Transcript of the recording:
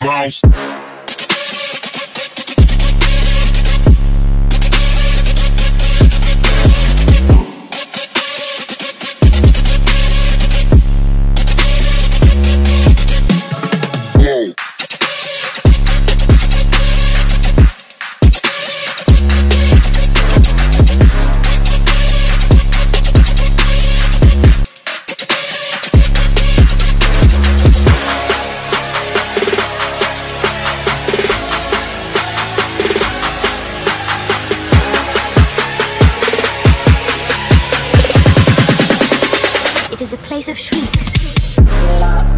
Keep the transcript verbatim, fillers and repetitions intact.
nice, nice. It is a place of shrieks.